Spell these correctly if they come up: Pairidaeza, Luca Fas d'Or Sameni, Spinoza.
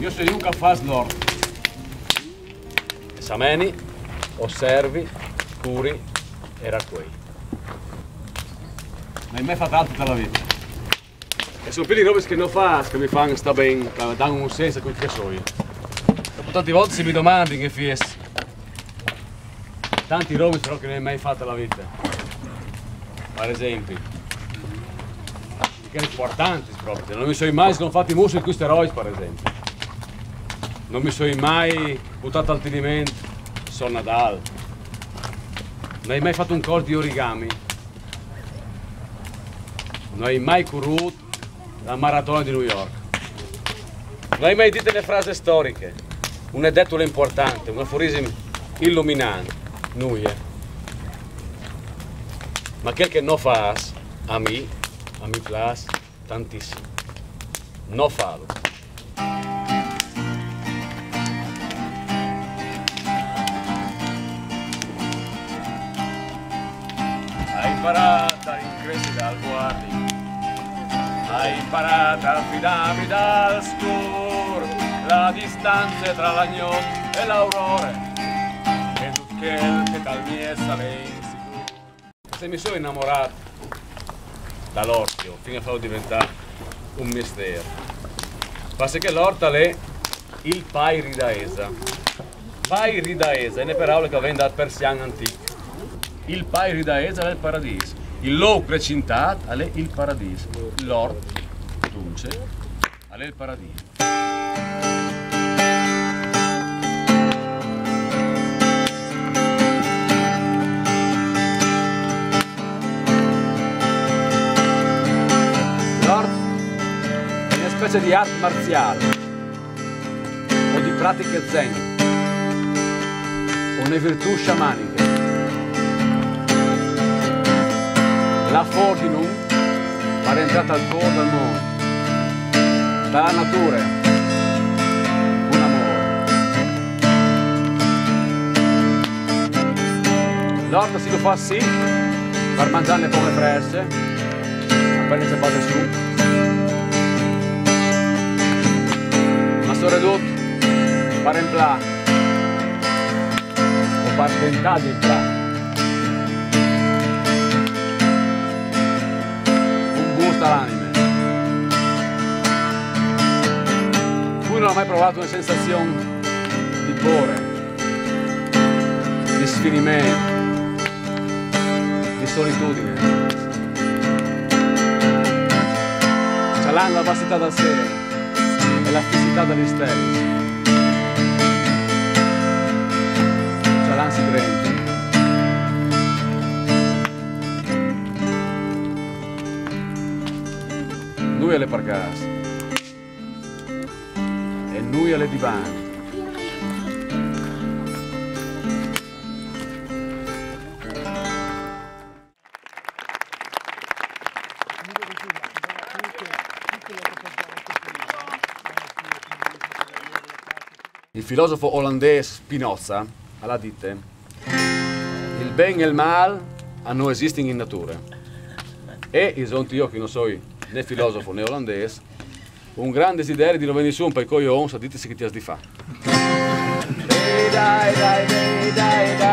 Io sono Luca Fas d'Or Sameni, osservi, curi e raccuei. Ma in me fa tanto tutta la vita. E sono più di robe che non fa, che mi fanno sta bene, che danno un senso a quel che so io. Tante volte si mi domandi che fies. Tanti robe però che non hai mai fatto la vita. Per esempio, che sono importanti proprio, non mi sono mai sgonfati i muscoli in queste robe, per esempio. Non mi sono mai buttato al tenimento, sono Nadal. Non hai mai fatto un corso di origami. Non hai mai corso la maratona di New York. Non hai mai detto le frasi storiche. Un edetto importante, un aforismo illuminante. Nulla. Ma quel che non fa, a me piace tantissimo. Non farlo. Hai imparato a rincrescere dal guardi, hai imparato a fidarmi dal scuro, la distanza tra l'agnone e l'aurore, e tutto quel che dal mio sale insicuro. Se mi sono innamorato dall'orto, fino a farlo diventare un mistero, basta che l'orta è il Pairidaeza. Pairidaeza è una parola che viene dal persiano antico. Il Pairidaeza è il paradiso, il low precintato è il paradiso, l'orto dolce è il paradiso. L'orto è una specie di arte marziale o di pratiche zen o una virtù sciamanica. La Fortinum è entrata al cuore del mondo, dalla natura, un amore. L'orto si lo fa sì, per mangiarne come fresse, appena si fate su. Ma soprattutto, per implà, o per tentare di implà. L'anime. Lui non ha mai provato una sensazione di cuore, di sfinimento, di solitudine. C'è la vastità del sera e la fissità degli steli. C'è l'ansi grande. Lui alle parcase e lui alle divane. Il filosofo olandese Spinoza ha detto: il bene e il male non esistono in natura. E io che non so né filosofo né olandese, un gran desiderio di rovenire su un paio coglioni, sa ditesi che ti has di fa.